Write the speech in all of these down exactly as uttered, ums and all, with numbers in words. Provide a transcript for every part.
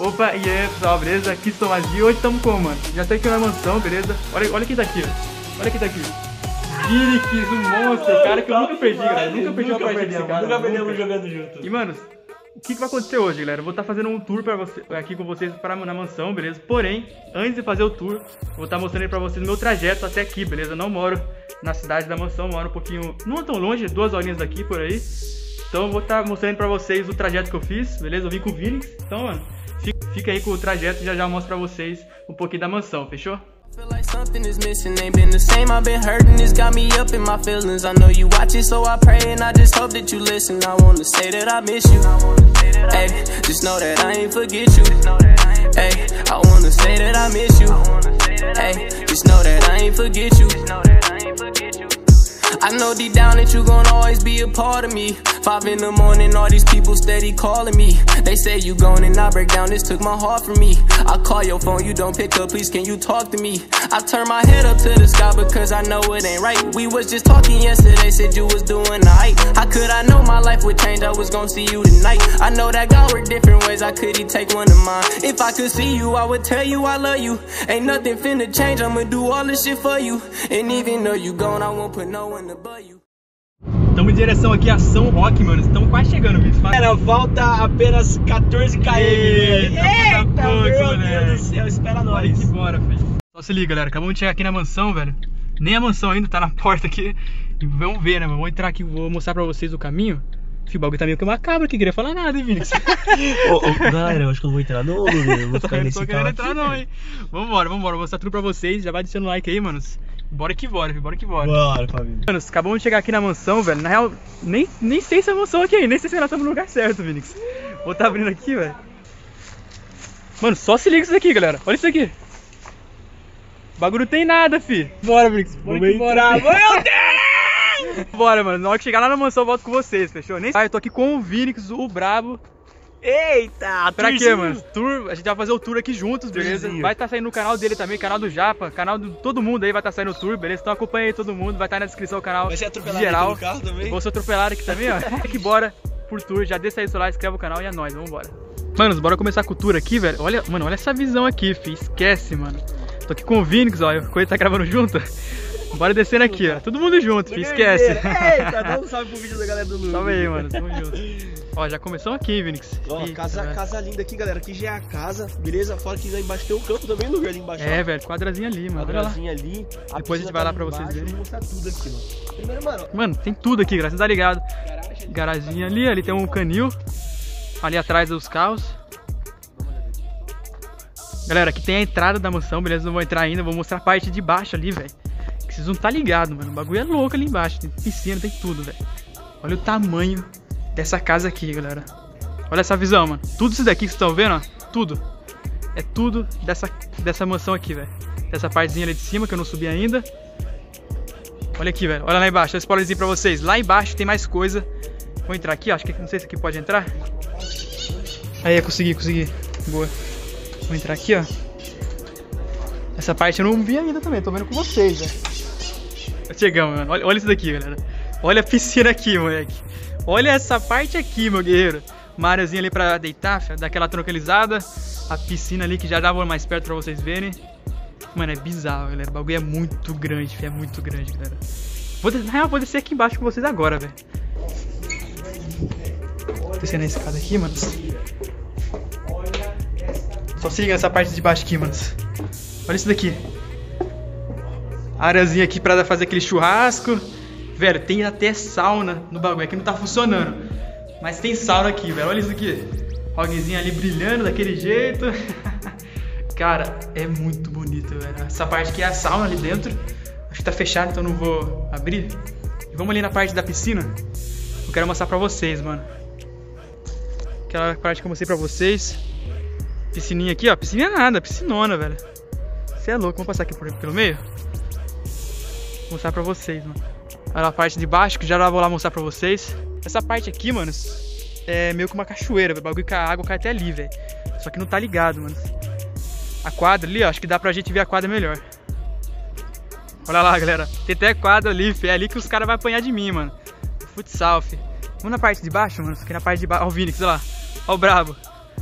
Opa, e aí pessoal, beleza? Aqui estou mais e hoje estamos com, mano, já tá aqui na mansão, beleza? Olha, olha quem tá aqui, ó. Olha quem tá aqui. Vinícius, um monstro, cara que eu nunca perdi, galera. Nunca perdi uma partida desse cara. Nunca perdemos jogando junto. E, mano, o que, que vai acontecer hoje, galera? Eu vou estar tá fazendo um tour pra você, aqui com vocês pra, na mansão, beleza? Porém, antes de fazer o tour, vou estar tá mostrando aí pra vocês o meu trajeto até aqui, beleza? Eu não moro na cidade da mansão, moro um pouquinho, não tão longe, duas horinhas daqui, por aí. Então eu vou estar tá mostrando pra vocês o trajeto que eu fiz, beleza? Eu vim com o Vinícius, então, mano, fica, fica aí com o trajeto e já já eu mostro pra vocês um pouquinho da mansão, fechou? I feel like something is missing, ain't been the same, I've been hurting, it's got me up in my feelings, I know you watch it, so I pray, and I just hope that you listen, I wanna say that I miss you, ayy, just know that I ain't forget you, ayy, I wanna say that I miss you, ayy, just know that I ain't forget you, I know deep down that you gon' always be a part of me, five in the morning, all these people steady calling me, they say you gone and I break down, this took my heart from me, I call your phone, you don't pick up, please can you talk to me, I turn my head up to the sky because I know it ain't right, we was just talking yesterday, said you was doing alright, how could I know my life would change, I was gon' see you tonight, I know that God worked different ways, I couldn't take one of mine, if I could see you, I would tell you I love you, ain't nothing finna change, I'ma do all this shit for you, and even though you gone, I won't put no one. Estamos em direção aqui a São Roque, mano. Estamos quase chegando, bicho. Cara, falta apenas quatorze quilômetros. Eita, Eita pouco, meu né? Deus do céu, espera nós. Olha que bora, filho. Só se liga, galera. Acabamos de chegar aqui na mansão, velho. Nem a mansão ainda, tá na porta aqui. E vamos ver, né, mano? Vou entrar aqui, vou mostrar pra vocês o caminho. Esse bagulho tá meio que uma cabra que queria falar nada, hein, Vinícius? oh, oh, galera, eu acho que eu não vou entrar não, mano. Eu vou ficar nesse carro. Não tô querendo entrar não, hein. Vambora, vambora. Vou mostrar tudo pra vocês. Já vai deixando o like aí, manos. Bora que bora, bora que bora. Bora, família. Mano, acabamos de chegar aqui na mansão, velho. Na real, nem, nem sei se é a mansão aqui ainda. Nem sei se nós estamos no lugar certo, Vinícius. Vou estar tá abrindo aqui, velho. Mano, só se liga isso aqui, galera. Olha isso aqui. O bagulho não tem nada, fi. Bora, Vinícius. Bora que bora. Meu Deus! Bora, mano. Na hora que chegar lá na mansão, eu volto com vocês, fechou? Nem... Ah, eu tô aqui com o Vinícius, o brabo. Eita! Pra quê, mano? Tour, a gente vai fazer o tour aqui juntos, beleza? Turzinho. Vai estar tá saindo no canal dele também, canal do Japa, canal de todo mundo aí vai estar tá saindo o tour, beleza? Então acompanha aí todo mundo, vai estar tá na descrição o canal. Vai ser atropelado geral. Aqui no carro também? Vou ser atropelado aqui também, ó. Tem que bora por tour, já deixa aí o seu like, inscreve o canal e é nóis, vambora. Manos, bora começar com o tour aqui, velho. Olha, mano, olha essa visão aqui, fi. Esquece, mano. Tô aqui com o Vinícius, ó, o Coelho tá gravando junto. Bora descendo aqui, ó. Todo mundo junto, filho. Esquece. Eita, dá um salve pro vídeo da galera do Lula. Salve aí, mano. Tamo junto. Ó, já começou aqui, Vinícius. Ó, Eita, casa, casa linda aqui, galera. Aqui já é a casa, beleza? Fora que lá embaixo tem o campo também, lugar ali embaixo. É, ó, velho. Quadrazinha ali, mano. Quadrazinha ali. A Depois a gente vai tá lá pra embaixo, vocês verem. Vou mostrar tudo aqui, mano. Primeiro, mano. Mano, tem tudo aqui, graças a Deus, tá ligado? Garagem, Garaginha ali, ali, ali tem um canil. Ali atrás dos carros. Galera, aqui tem a entrada da mansão, beleza? Não vou entrar ainda, vou mostrar a parte de baixo ali, velho. Vocês não tá ligado, mano. O bagulho é louco ali embaixo. Tem piscina, tem tudo, velho. Olha o tamanho dessa casa aqui, galera. Olha essa visão, mano. Tudo isso daqui que vocês estão vendo, ó. Tudo. É tudo dessa, dessa mansão aqui, velho. Dessa partezinha ali de cima que eu não subi ainda. Olha aqui, velho. Olha lá embaixo. Olha o spoilerzinho pra vocês. Lá embaixo tem mais coisa. Vou entrar aqui, ó. Acho que não sei se aqui pode entrar. Aí, consegui, consegui. Boa. Vou entrar aqui, ó. Essa parte eu não vi ainda também. Tô vendo com vocês, velho. Chegamos, mano. Olha, olha isso daqui, galera. Olha a piscina aqui, moleque. Olha essa parte aqui, meu guerreiro. Uma areazinha ali pra deitar, dar aquela tranquilizada. A piscina ali que já dava mais perto pra vocês verem. Mano, é bizarro, galera. O bagulho é muito grande, é muito grande, galera. Vou, na real, vou descer aqui embaixo com vocês agora, velho. Descendo a escada aqui, mano. Só se liga nessa parte de baixo aqui, mano. Olha isso daqui. Areazinha aqui pra fazer aquele churrasco. Velho, tem até sauna no bagulho. Aqui não tá funcionando, mas tem sauna aqui, velho. Olha isso aqui. Rogzinha ali brilhando daquele jeito. Cara, é muito bonito, velho. Essa parte aqui é a sauna ali dentro. Acho que tá fechado, então não vou abrir. E vamos ali na parte da piscina. Eu quero mostrar pra vocês, mano. Aquela parte que eu mostrei pra vocês. Piscininha aqui, ó. Piscininha nada, piscinona, velho. Você é louco, vamos passar aqui por, pelo meio. Vou mostrar pra vocês, mano. Olha a parte de baixo que já vou lá mostrar pra vocês. Essa parte aqui, mano, é meio que uma cachoeira, velho. O bagulho que a água cai até ali, velho. Só que não tá ligado, mano. A quadra ali, ó, acho que dá pra gente ver a quadra melhor. Olha lá, galera. Tem até quadra ali, filho. É ali que os caras vão apanhar de mim, mano. Futsal, filho. Vamos na parte de baixo, mano. Aqui na parte de baixo. Ó o Vinícius, olha lá. Ó o brabo.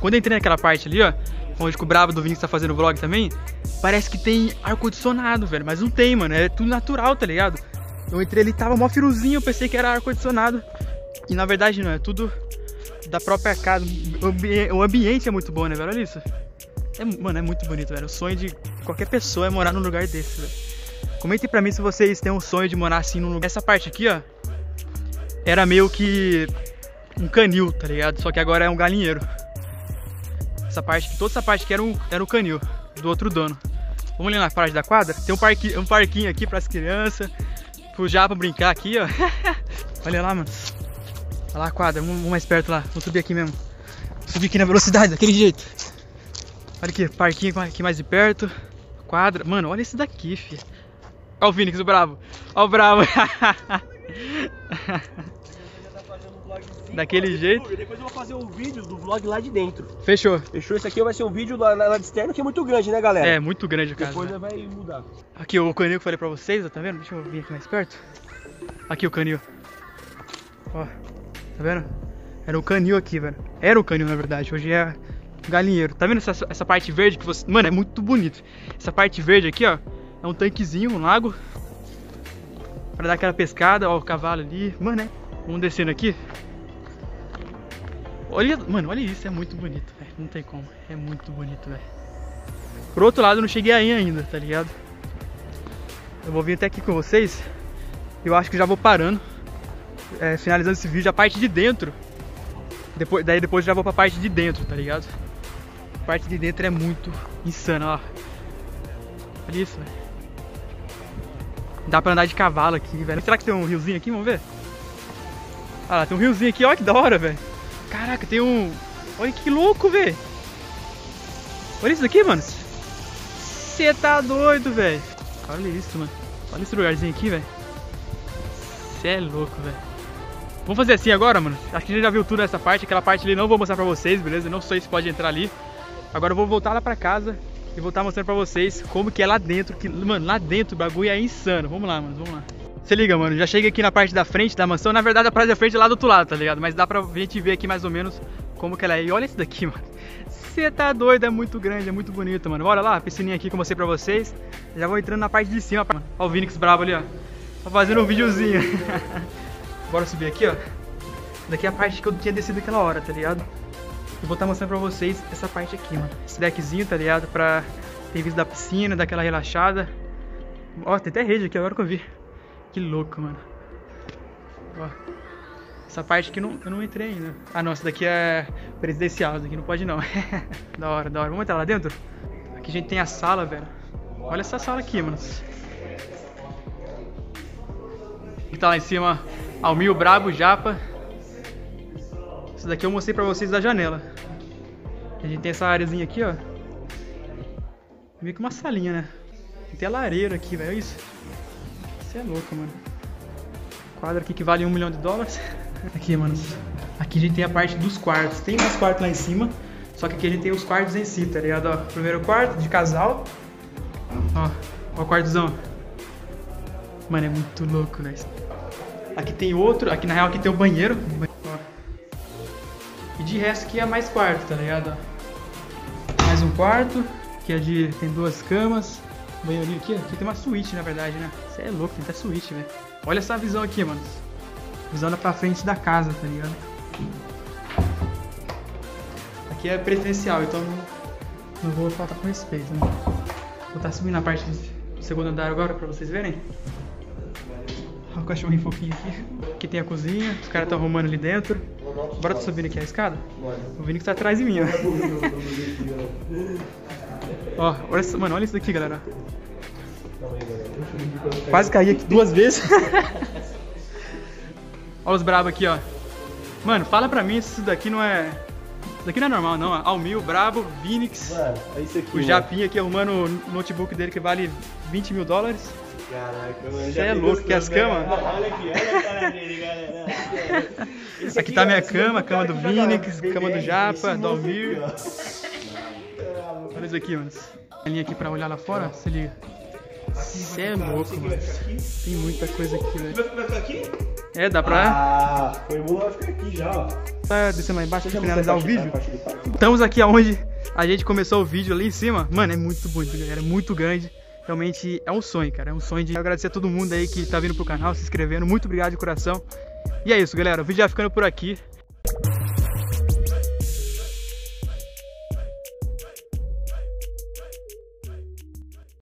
Quando eu entrei naquela parte ali, ó, onde o brabo do Vinícius tá fazendo vlog também, parece que tem ar-condicionado, velho, mas não tem, mano, é tudo natural, tá ligado? Eu entrei ali, tava mó friozinho, eu pensei que era ar-condicionado, e na verdade não, é tudo da própria casa. O, ambi o ambiente é muito bom, né, velho, olha isso. É, mano, é muito bonito, velho, o sonho de qualquer pessoa é morar num lugar desse, velho. Comentem pra mim se vocês têm um sonho de morar assim num lugar. Essa parte aqui, ó, era meio que um canil, tá ligado? Só que agora é um galinheiro. Essa parte, toda essa parte aqui era um, era um canil do outro dono. Vamos olhar na parte da quadra? Tem um parquinho, um parquinho aqui pras crianças, pro Japa brincar aqui, ó. Olha lá, mano. Olha lá a quadra, vamos mais perto lá. Vamos subir aqui mesmo. Subir aqui na velocidade, daquele jeito. Olha aqui, parquinho aqui mais de perto. Quadra. Mano, olha esse daqui, filho. Olha o Vinícius, o bravo. Olha o bravo. Daquele jeito. Depois eu vou fazer um vídeo do vlog lá de dentro. Fechou. Fechou. Esse aqui vai ser um vídeo lá, lá de externo, que é muito grande, né, galera? É, muito grande o caso. Depois né? Vai mudar. Aqui, o canil que eu falei pra vocês, ó, tá vendo? Deixa eu vir aqui mais perto. Aqui o canil. Ó, tá vendo? Era o canil aqui, velho. Era o canil, na verdade. Hoje é galinheiro. Tá vendo essa, essa parte verde que você... Mano, é muito bonito. Essa parte verde aqui, ó, é um tanquezinho, um lago. Pra dar aquela pescada. Ó, o cavalo ali. Mano, né? Vamos descendo aqui. Olha, mano, olha isso, é muito bonito, velho. Não tem como, é muito bonito, velho. Por outro lado, eu não cheguei aí ainda, tá ligado? Eu vou vir até aqui com vocês. Eu acho que já vou parando, é, finalizando esse vídeo, a parte de dentro. Depois, daí depois já vou pra parte de dentro, tá ligado? A parte de dentro é muito insana, ó. Olha isso, velho. Dá pra andar de cavalo aqui, velho. Será que tem um riozinho aqui? Vamos ver. Ah lá, tem um riozinho aqui, ó, que da hora, velho. Caraca, tem um... Olha que louco, velho. Olha isso daqui, mano. Você tá doido, velho. Olha isso, mano. Olha esse lugarzinho aqui, velho. Você é louco, velho. Vamos fazer assim agora, mano. Acho que a gente já viu tudo nessa parte. Aquela parte ali não vou mostrar pra vocês, beleza? Não sei se pode entrar ali. Agora eu vou voltar lá pra casa e vou estar mostrando pra vocês como que é lá dentro. Que, mano, lá dentro o bagulho é insano. Vamos lá, mano. Vamos lá. Se liga, mano, já cheguei aqui na parte da frente da mansão. Na verdade, a parte da frente é lá do outro lado, tá ligado? Mas dá pra gente ver aqui mais ou menos como que ela é. E olha isso daqui, mano. Você tá doido, é muito grande, é muito bonito, mano. Bora lá, a piscininha aqui que eu mostrei pra vocês. Já vou entrando na parte de cima, mano. Ó o Vinícius brabo ali, ó. Tá fazendo um videozinho. Bora subir aqui, ó. Daqui é a parte que eu tinha descido aquela hora, tá ligado? E vou estar mostrando pra vocês essa parte aqui, mano. Esse deckzinho, tá ligado? Pra ter visto da piscina, daquela relaxada. Ó, tem até rede aqui, agora que eu vi. Que louco, mano. Ó, essa parte aqui não, eu não entrei ainda. Ah, não, essa daqui é presidencial. Essa daqui não pode, não. Da hora, da hora. Vamos entrar lá dentro? Aqui a gente tem a sala, velho. Olha essa sala aqui, mano. Aqui tá lá em cima Almir, brabo, Japa. Essa daqui eu mostrei pra vocês da janela. Aqui a gente tem essa áreazinha aqui, ó. Meio que uma salinha, né? Tem a lareira aqui, velho. Olha isso. Você é louco, mano. Quadro aqui que vale um milhão de dólares. Aqui, mano. Aqui a gente tem a parte dos quartos. Tem mais quartos lá em cima. Só que aqui a gente tem os quartos em si, tá ligado? Ó, primeiro quarto de casal. Ó, ó o quartzão. Mano, é muito louco, velho. Aqui tem outro. Aqui na real aqui tem o banheiro. Ó. E de resto aqui é mais quarto, tá ligado? Ó. Mais um quarto. Aqui é de... tem duas camas. Banheirinho aqui, aqui tem uma suíte na verdade, né? Você é louco, tem até suíte, velho. Olha essa visão aqui, mano. Visão lá pra frente da casa, tá ligado? Aqui é preferencial, então não vou faltar com respeito, né? Vou estar subindo na parte do segundo andar agora pra vocês verem. Olha o cachorrinho fofinho aqui. Aqui tem a cozinha, os caras estão arrumando ali dentro. Bora tá subindo aqui a escada? O Vini que tá atrás de mim, ó. Ó, olha isso, mano, olha isso daqui, galera. Quase caí aqui duas vezes. Olha os brabo aqui, ó. Mano, fala pra mim se isso daqui não é... Isso daqui não é normal, não. Almir, brabo, Vinix. Mano, é isso aqui. O Japinha aqui arrumando o notebook dele que vale vinte mil dólares. Caraca, mano. Você é louco, que as camas... Olha aqui, olha a cara dele, galera. Aqui, aqui tá ó, minha cama, cama do Vinix, cama do Japa, do Almir. Olha isso aqui, mano. A linha aqui pra olhar lá fora, se liga. Você é louco, mano. Tem muita coisa aqui, velho. Vai ficar aqui? É, dá pra... Ah, foi bom, vai ficar aqui já, ó. tá descendo lá embaixo pra finalizar o vídeo. Estamos aqui aonde a gente começou o vídeo, ali em cima. Mano, é muito bonito, galera, é muito grande. Realmente é um sonho, cara, é um sonho de agradecer a todo mundo aí que tá vindo pro canal, se inscrevendo. Muito obrigado de coração. E é isso, galera, o vídeo já ficando por aqui.